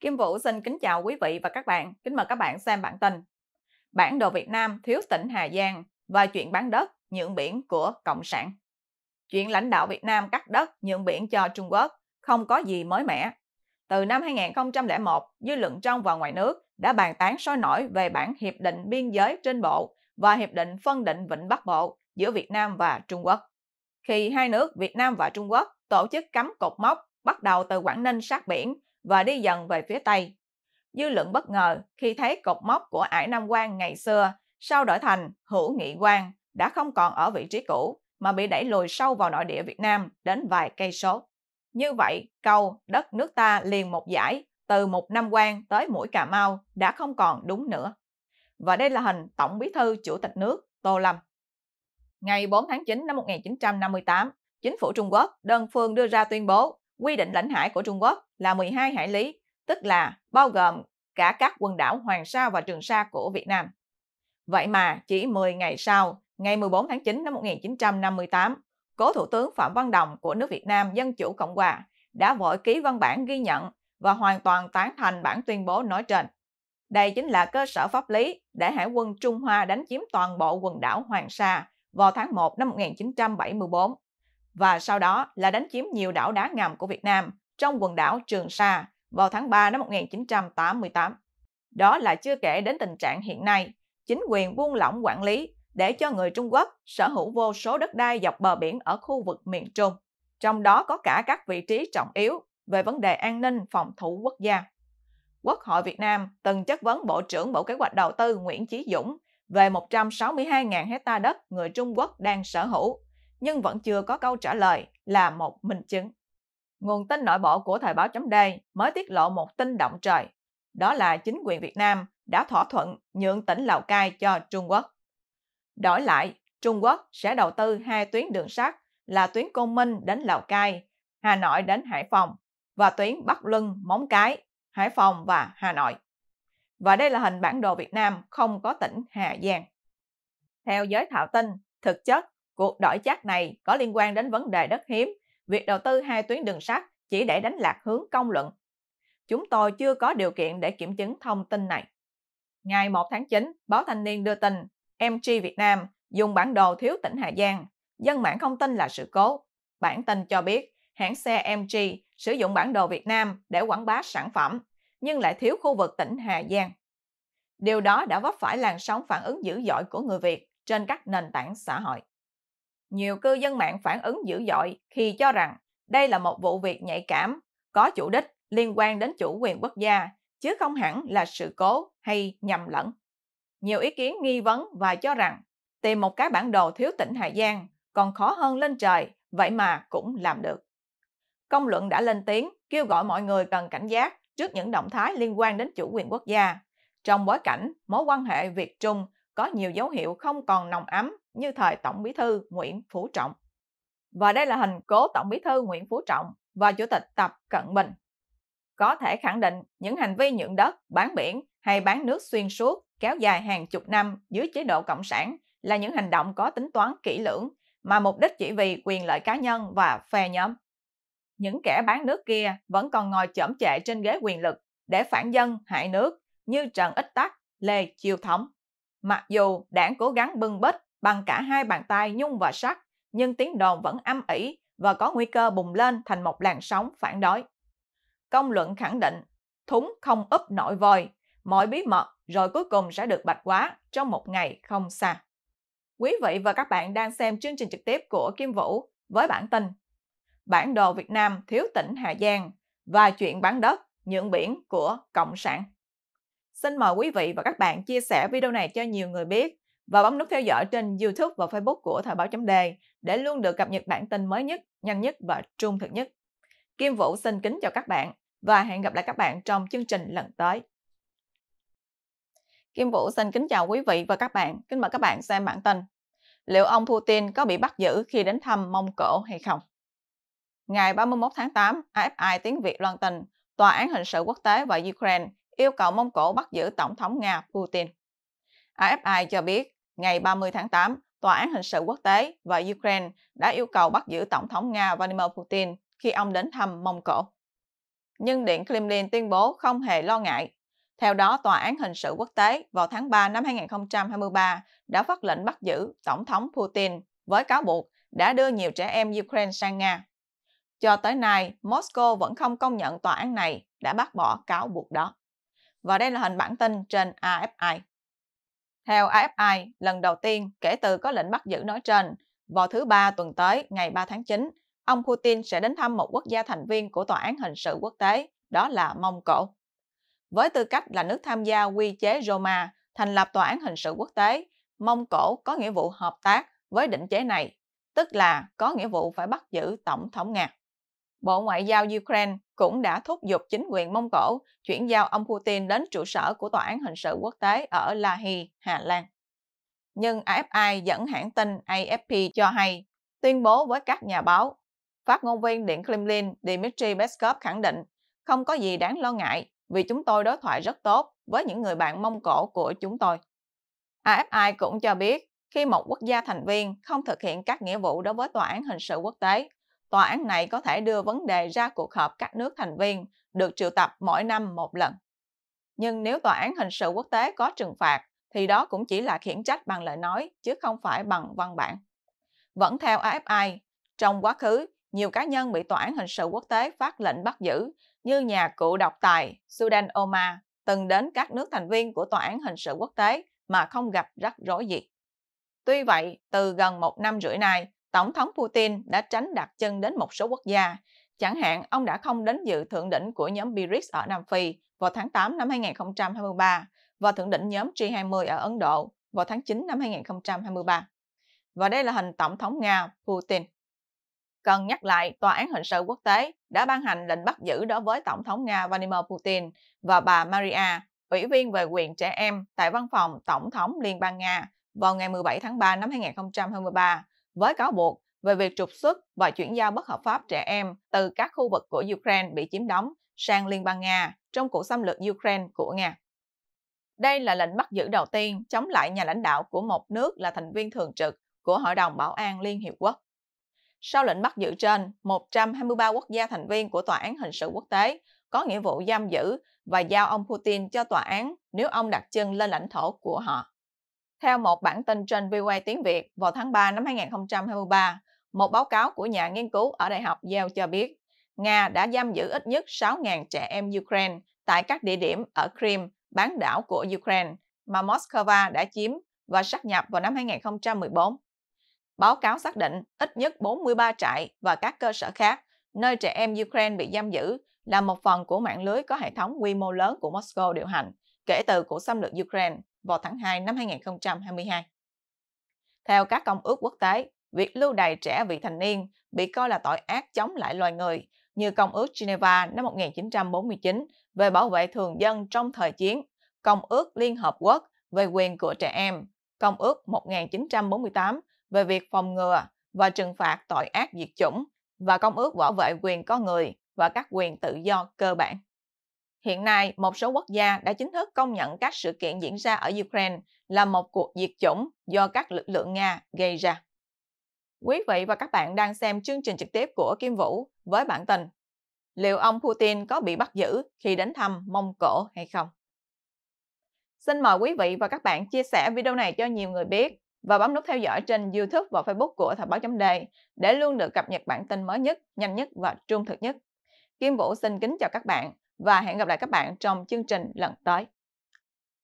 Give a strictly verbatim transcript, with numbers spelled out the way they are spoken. Kim Vũ xin kính chào quý vị và các bạn, kính mời các bạn xem bản tin. Bản đồ Việt Nam thiếu tỉnh Hà Giang và chuyện bán đất, nhượng biển của Cộng sản. Chuyện lãnh đạo Việt Nam cắt đất, nhượng biển cho Trung Quốc không có gì mới mẻ. Từ năm hai nghìn không trăm lẻ một, dư luận trong và ngoài nước đã bàn tán sôi nổi về bản hiệp định biên giới trên bộ và hiệp định phân định vịnh Bắc Bộ giữa Việt Nam và Trung Quốc. Khi hai nước Việt Nam và Trung Quốc tổ chức cắm cột mốc bắt đầu từ Quảng Ninh sát biển và đi dần về phía Tây. Dư luận bất ngờ khi thấy cột mốc của Ải Nam Quan ngày xưa sau đổi thành Hữu Nghị Quan đã không còn ở vị trí cũ mà bị đẩy lùi sâu vào nội địa Việt Nam đến vài cây số. Như vậy, câu đất nước ta liền một dải từ một Nam Quan tới mũi Cà Mau đã không còn đúng nữa. Và đây là hình Tổng Bí thư Chủ tịch nước Tô Lâm. Ngày bốn tháng chín năm một nghìn chín trăm năm mươi tám, chính phủ Trung Quốc đơn phương đưa ra tuyên bố quy định lãnh hải của Trung Quốc là mười hai hải lý, tức là bao gồm cả các quần đảo Hoàng Sa và Trường Sa của Việt Nam. Vậy mà chỉ mười ngày sau, ngày mười bốn tháng chín năm một nghìn chín trăm năm mươi tám, cố Thủ tướng Phạm Văn Đồng của nước Việt Nam Dân chủ Cộng hòa đã vội ký văn bản ghi nhận và hoàn toàn tán thành bản tuyên bố nói trên. Đây chính là cơ sở pháp lý để Hải quân Trung Hoa đánh chiếm toàn bộ quần đảo Hoàng Sa vào tháng một năm một nghìn chín trăm bảy mươi tư và sau đó là đánh chiếm nhiều đảo đá ngầm của Việt Nam trong quần đảo Trường Sa vào tháng ba năm một nghìn chín trăm tám mươi tám. Đó là chưa kể đến tình trạng hiện nay, chính quyền buông lỏng quản lý để cho người Trung Quốc sở hữu vô số đất đai dọc bờ biển ở khu vực miền Trung, trong đó có cả các vị trí trọng yếu về vấn đề an ninh phòng thủ quốc gia. Quốc hội Việt Nam từng chất vấn Bộ trưởng Bộ Kế hoạch Đầu tư Nguyễn Chí Dũng về một trăm sáu mươi hai nghìn hectare đất người Trung Quốc đang sở hữu, nhưng vẫn chưa có câu trả lời là một minh chứng. Nguồn tin nội bộ của Thời báo chấm de mới tiết lộ một tin động trời, đó là chính quyền Việt Nam đã thỏa thuận nhượng tỉnh Lào Cai cho Trung Quốc. Đổi lại, Trung Quốc sẽ đầu tư hai tuyến đường sắt là tuyến Côn Minh đến Lào Cai, Hà Nội đến Hải Phòng và tuyến Bắc Luân, Móng Cái, Hải Phòng và Hà Nội. Và đây là hình bản đồ Việt Nam không có tỉnh Hà Giang. Theo giới thạo tin, thực chất, cuộc đổi chác này có liên quan đến vấn đề đất hiếm, việc đầu tư hai tuyến đường sắt chỉ để đánh lạc hướng công luận. Chúng tôi chưa có điều kiện để kiểm chứng thông tin này. Ngày một tháng chín, báo Thanh Niên đưa tin em giê Việt Nam dùng bản đồ thiếu tỉnh Hà Giang, dân mạng không tin là sự cố. Bản tin cho biết hãng xe em giê sử dụng bản đồ Việt Nam để quảng bá sản phẩm, nhưng lại thiếu khu vực tỉnh Hà Giang. Điều đó đã vấp phải làn sóng phản ứng dữ dội của người Việt trên các nền tảng xã hội. Nhiều cư dân mạng phản ứng dữ dội khi cho rằng đây là một vụ việc nhạy cảm, có chủ đích liên quan đến chủ quyền quốc gia, chứ không hẳn là sự cố hay nhầm lẫn. Nhiều ý kiến nghi vấn và cho rằng tìm một cái bản đồ thiếu tỉnh Hà Giang còn khó hơn lên trời, vậy mà cũng làm được. Công luận đã lên tiếng kêu gọi mọi người cần cảnh giác trước những động thái liên quan đến chủ quyền quốc gia, trong bối cảnh mối quan hệ Việt-Trung có nhiều dấu hiệu không còn nồng ấm như thời Tổng Bí thư Nguyễn Phú Trọng. Và đây là hình cố Tổng Bí thư Nguyễn Phú Trọng và Chủ tịch Tập Cận Bình. Có thể khẳng định những hành vi nhượng đất, bán biển hay bán nước xuyên suốt kéo dài hàng chục năm dưới chế độ Cộng sản là những hành động có tính toán kỹ lưỡng mà mục đích chỉ vì quyền lợi cá nhân và phe nhóm. Những kẻ bán nước kia vẫn còn ngồi chõm chệ trên ghế quyền lực để phản dân hại nước như Trần Ích Tắc, Lê Chiêu Thống. Mặc dù đảng cố gắng bưng bít bằng cả hai bàn tay nhung và sắt, nhưng tiếng đồn vẫn âm ỉ và có nguy cơ bùng lên thành một làn sóng phản đối. Công luận khẳng định, thúng không úp nổi vòi, mọi bí mật rồi cuối cùng sẽ được bạch hóa trong một ngày không xa. Quý vị và các bạn đang xem chương trình trực tiếp của Kim Vũ với bản tin Bản đồ Việt Nam thiếu tỉnh Hà Giang và chuyện bán đất, nhượng biển của Cộng sản. Xin mời quý vị và các bạn chia sẻ video này cho nhiều người biết và bấm nút theo dõi trên YouTube và Facebook của Thời báo chấm de để luôn được cập nhật bản tin mới nhất, nhanh nhất và trung thực nhất. Kim Vũ xin kính chào các bạn và hẹn gặp lại các bạn trong chương trình lần tới. Kim Vũ xin kính chào quý vị và các bạn, kính mời các bạn xem bản tin Liệu ông Putin có bị bắt giữ khi đến thăm Mông Cổ hay không? Ngày ba mươi mốt tháng tám, a ép i tiếng Việt loan tin Tòa án hình sự quốc tế và Ukraine yêu cầu Mông Cổ bắt giữ Tổng thống Nga Putin. a ép i cho biết, ngày ba mươi tháng tám, Tòa án hình sự quốc tế và Ukraine đã yêu cầu bắt giữ Tổng thống Nga Vladimir Putin khi ông đến thăm Mông Cổ. nhưng Điện Kremlin tuyên bố không hề lo ngại. Theo đó, Tòa án Hình sự Quốc tế vào tháng ba năm hai nghìn không trăm hai mươi ba đã phát lệnh bắt giữ Tổng thống Putin với cáo buộc đã đưa nhiều trẻ em Ukraine sang Nga. Cho tới nay, Moscow vẫn không công nhận tòa án này đã bác bỏ cáo buộc đó. Và đây là hình bản tin trên a ép i. Theo a ép i, lần đầu tiên kể từ có lệnh bắt giữ nói trên, vào thứ Ba tuần tới, ngày ba tháng chín, ông Putin sẽ đến thăm một quốc gia thành viên của Tòa án Hình sự Quốc tế, đó là Mông Cổ. Với tư cách là nước tham gia quy chế Roma thành lập Tòa án Hình sự Quốc tế, Mông Cổ có nghĩa vụ hợp tác với định chế này, tức là có nghĩa vụ phải bắt giữ Tổng thống Nga. Bộ Ngoại giao Ukraine cũng đã thúc giục chính quyền Mông Cổ chuyển giao ông Putin đến trụ sở của Tòa án Hình sự Quốc tế ở La Hi, Hà Lan. Nhưng a ép i dẫn hãng tin a ép pê cho hay, tuyên bố với các nhà báo, phát ngôn viên Điện Kremlin Dmitry Peskov khẳng định không có gì đáng lo ngại vì chúng tôi đối thoại rất tốt với những người bạn Mông Cổ của chúng tôi. a ép i cũng cho biết, khi một quốc gia thành viên không thực hiện các nghĩa vụ đối với Tòa án Hình sự Quốc tế, tòa án này có thể đưa vấn đề ra cuộc họp các nước thành viên được triệu tập mỗi năm một lần. Nhưng nếu Tòa án Hình sự Quốc tế có trừng phạt, thì đó cũng chỉ là khiển trách bằng lời nói, chứ không phải bằng văn bản. Vẫn theo a ép i, trong quá khứ, nhiều cá nhân bị Tòa án Hình sự Quốc tế phát lệnh bắt giữ, như nhà cựu độc tài Sudan Omar từng đến các nước thành viên của Tòa án Hình sự Quốc tế mà không gặp rắc rối gì. Tuy vậy, từ gần một năm rưỡi nay, Tổng thống Putin đã tránh đặt chân đến một số quốc gia. Chẳng hạn, ông đã không đến dự thượng đỉnh của nhóm BRICS ở Nam Phi vào tháng tám năm hai nghìn không trăm hai mươi ba và thượng đỉnh nhóm G hai mươi ở Ấn Độ vào tháng chín năm hai nghìn không trăm hai mươi ba. Và đây là hình Tổng thống Nga Putin. Cần nhắc lại, Tòa án Hình sự Quốc tế đã ban hành lệnh bắt giữ đối với Tổng thống Nga Vladimir Putin và bà Maria, Ủy viên về quyền trẻ em tại Văn phòng Tổng thống Liên bang Nga vào ngày mười bảy tháng ba năm hai nghìn không trăm hai mươi ba với cáo buộc về việc trục xuất và chuyển giao bất hợp pháp trẻ em từ các khu vực của Ukraine bị chiếm đóng sang Liên bang Nga trong cuộc xâm lược Ukraine của Nga. Đây là lệnh bắt giữ đầu tiên chống lại nhà lãnh đạo của một nước là thành viên thường trực của Hội đồng Bảo an Liên Hiệp Quốc. Sau lệnh bắt giữ trên, một trăm hai mươi ba quốc gia thành viên của Tòa án Hình sự Quốc tế có nghĩa vụ giam giữ và giao ông Putin cho tòa án nếu ông đặt chân lên lãnh thổ của họ. Theo một bản tin trên vê o a tiếng Việt vào tháng ba năm hai nghìn không trăm hai mươi ba, một báo cáo của nhà nghiên cứu ở Đại học Yale cho biết, Nga đã giam giữ ít nhất sáu nghìn trẻ em Ukraine tại các địa điểm ở Crimea, bán đảo của Ukraine, mà Moscow đã chiếm và sáp nhập vào năm hai nghìn không trăm mười bốn. Báo cáo xác định ít nhất bốn mươi ba trại và các cơ sở khác, nơi trẻ em Ukraine bị giam giữ, là một phần của mạng lưới có hệ thống quy mô lớn của Moscow điều hành kể từ cuộc xâm lược Ukraine vào tháng hai năm hai nghìn không trăm hai mươi hai. Theo các công ước quốc tế, việc lưu đày trẻ vị thành niên bị coi là tội ác chống lại loài người như Công ước Geneva năm một nghìn chín trăm bốn mươi chín về bảo vệ thường dân trong thời chiến, Công ước Liên Hợp Quốc về quyền của trẻ em, Công ước một nghìn chín trăm bốn mươi tám về việc phòng ngừa và trừng phạt tội ác diệt chủng và Công ước bảo vệ quyền con người và các quyền tự do cơ bản. Hiện nay, một số quốc gia đã chính thức công nhận các sự kiện diễn ra ở Ukraine là một cuộc diệt chủng do các lực lượng Nga gây ra. Quý vị và các bạn đang xem chương trình trực tiếp của Kim Vũ với bản tin "Liệu ông Putin có bị bắt giữ khi đến thăm Mông Cổ hay không?". Xin mời quý vị và các bạn chia sẻ video này cho nhiều người biết và bấm nút theo dõi trên YouTube và Facebook của Thời báo chấm de để luôn được cập nhật bản tin mới nhất, nhanh nhất và trung thực nhất. Kim Vũ xin kính chào các bạn và hẹn gặp lại các bạn trong chương trình lần tới.